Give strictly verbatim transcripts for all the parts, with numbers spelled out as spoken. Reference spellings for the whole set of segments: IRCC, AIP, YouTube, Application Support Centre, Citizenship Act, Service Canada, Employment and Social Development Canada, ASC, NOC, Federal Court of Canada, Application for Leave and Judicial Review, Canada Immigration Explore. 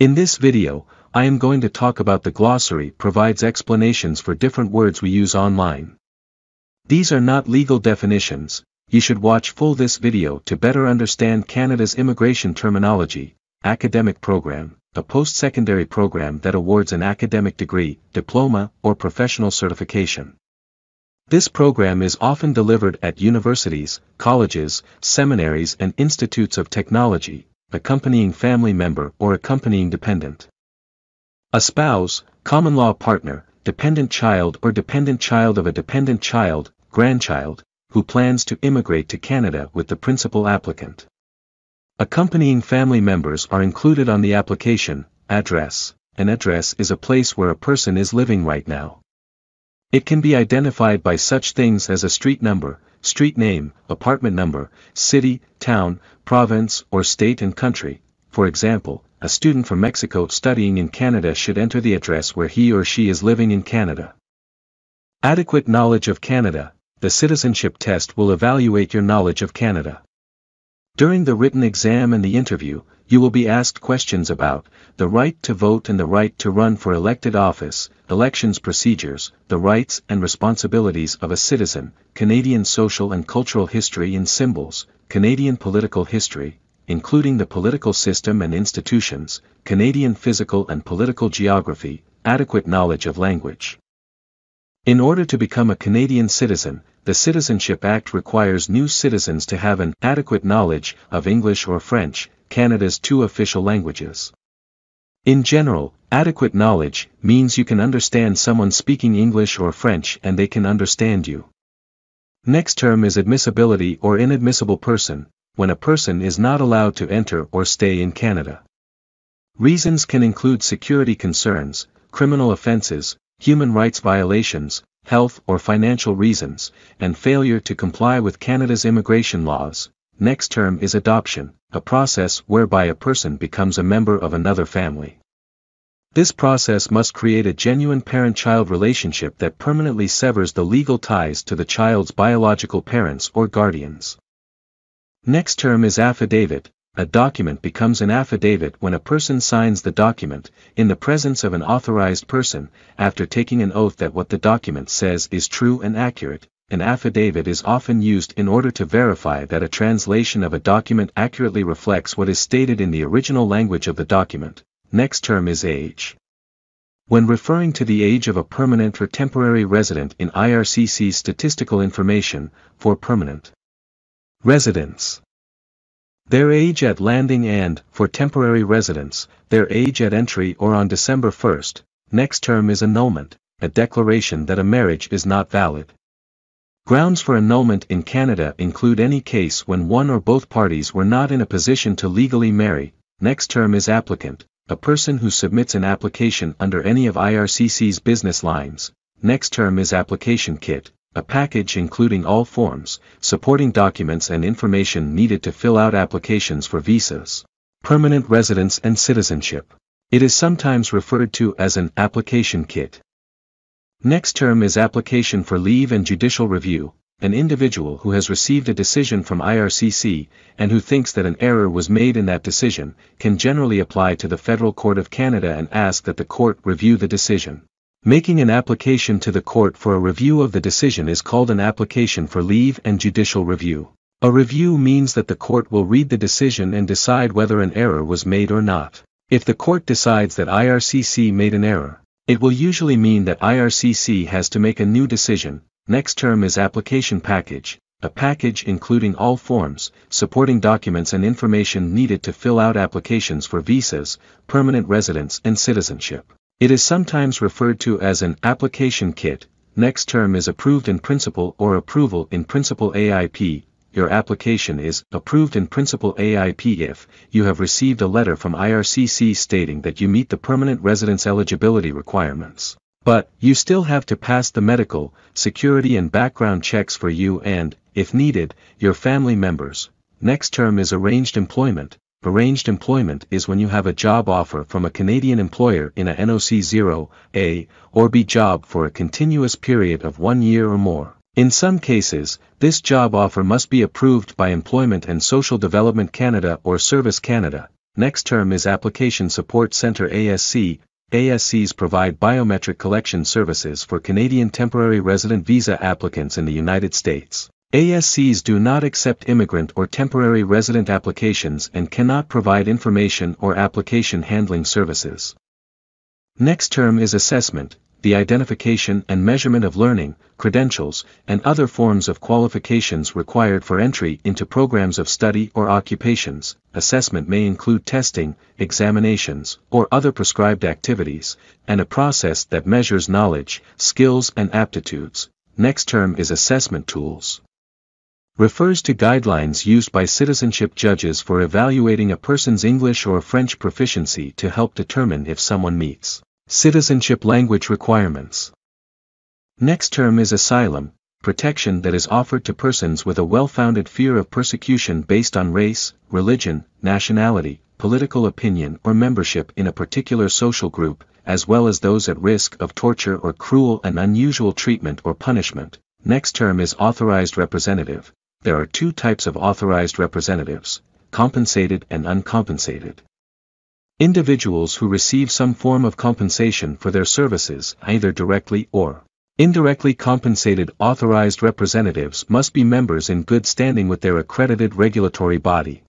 In this video, I am going to talk about the glossary provides explanations for different words we use online. These are not legal definitions. You should watch full this video to better understand Canada's immigration terminology. Academic program, a post-secondary program that awards an academic degree, diploma, or professional certification. This program is often delivered at universities, colleges, seminaries and institutes of technology, accompanying family member or accompanying dependent. A spouse, common law partner, dependent child or dependent child of a dependent child, grandchild, who plans to immigrate to Canada with the principal applicant. Accompanying family members are included on the application. Address. An address is a place where a person is living right now. It can be identified by such things as a street number, street name, apartment number, city, town, province or state and country. For example, a student from Mexico studying in Canada should enter the address where he or she is living in Canada. Adequate knowledge of Canada. The citizenship test will evaluate your knowledge of Canada. During the written exam and the interview, you will be asked questions about the right to vote and the right to run for elected office, elections procedures, the rights and responsibilities of a citizen, Canadian social and cultural history and symbols, Canadian political history, including the political system and institutions, Canadian physical and political geography, adequate knowledge of language. In order to become a Canadian citizen, the Citizenship Act requires new citizens to have an adequate knowledge of English or French, Canada's two official languages. In general, adequate knowledge means you can understand someone speaking English or French and they can understand you. Next term is admissibility or inadmissible person, when a person is not allowed to enter or stay in Canada. Reasons can include security concerns, criminal offenses, human rights violations, health or financial reasons, and failure to comply with Canada's immigration laws. Next term is adoption, a process whereby a person becomes a member of another family. This process must create a genuine parent-child relationship that permanently severs the legal ties to the child's biological parents or guardians. Next term is affidavit. A document becomes an affidavit when a person signs the document, in the presence of an authorized person, after taking an oath that what the document says is true and accurate. An affidavit is often used in order to verify that a translation of a document accurately reflects what is stated in the original language of the document. Next term is age. When referring to the age of a permanent or temporary resident in I R C C statistical information, for permanent residents, their age at landing and, for temporary residents, their age at entry or on December first. Next term is annulment, a declaration that a marriage is not valid. Grounds for annulment in Canada include any case when one or both parties were not in a position to legally marry. Next term is applicant, a person who submits an application under any of I R C C's business lines. Next term is application kit, a package including all forms, supporting documents and information needed to fill out applications for visas, permanent residence and citizenship. It is sometimes referred to as an application kit. Next term is application for leave and judicial review. An individual who has received a decision from I R C C, and who thinks that an error was made in that decision, can generally apply to the Federal Court of Canada and ask that the court review the decision. Making an application to the court for a review of the decision is called an application for leave and judicial review. A review means that the court will read the decision and decide whether an error was made or not. If the court decides that I R C C made an error, it will usually mean that I R C C has to make a new decision. Next term is application package, a package including all forms, supporting documents and information needed to fill out applications for visas, permanent residence and citizenship. It is sometimes referred to as an application kit. Next term is approved in principle or approval in principle A I P. Your application is approved in principle A I P if you have received a letter from I R C C stating that you meet the permanent residence eligibility requirements, but you still have to pass the medical, security and background checks for you and, if needed, your family members. Next term is arranged employment. Arranged employment is when you have a job offer from a Canadian employer in a N O C zero A or B job for a continuous period of one year or more. In some cases, this job offer must be approved by Employment and Social Development Canada or Service Canada. Next term is Application Support Centre A S C. A S Cs provide biometric collection services for Canadian temporary resident visa applicants in the United States. A S Cs do not accept immigrant or temporary resident applications and cannot provide information or application handling services. Next term is Assessment, the identification and measurement of learning, credentials, and other forms of qualifications required for entry into programs of study or occupations. Assessment may include testing, examinations, or other prescribed activities, and a process that measures knowledge, skills, and aptitudes. Next term is Assessment Tools. Refers to guidelines used by citizenship judges for evaluating a person's English or French proficiency to help determine if someone meets citizenship language requirements. Next term is Asylum, protection that is offered to persons with a well-founded fear of persecution based on race, religion, nationality, political opinion, or membership in a particular social group, as well as those at risk of torture or cruel and unusual treatment or punishment. Next term is Authorized Representative. There are two types of authorized representatives, compensated and uncompensated. Individuals who receive some form of compensation for their services, either directly or indirectly compensated authorized representatives, must be members in good standing with their accredited regulatory body.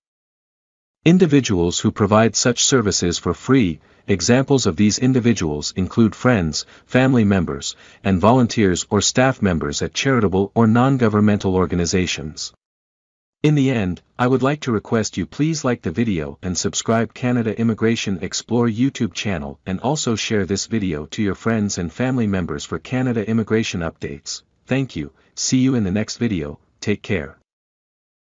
Individuals who provide such services for free. Examples of these individuals include friends, family members, and volunteers or staff members at charitable or non-governmental organizations. In the end, I would like to request you please like the video and subscribe Canada Immigration Explore YouTube channel, and also share this video to your friends and family members for Canada immigration updates. Thank you, see you in the next video, take care.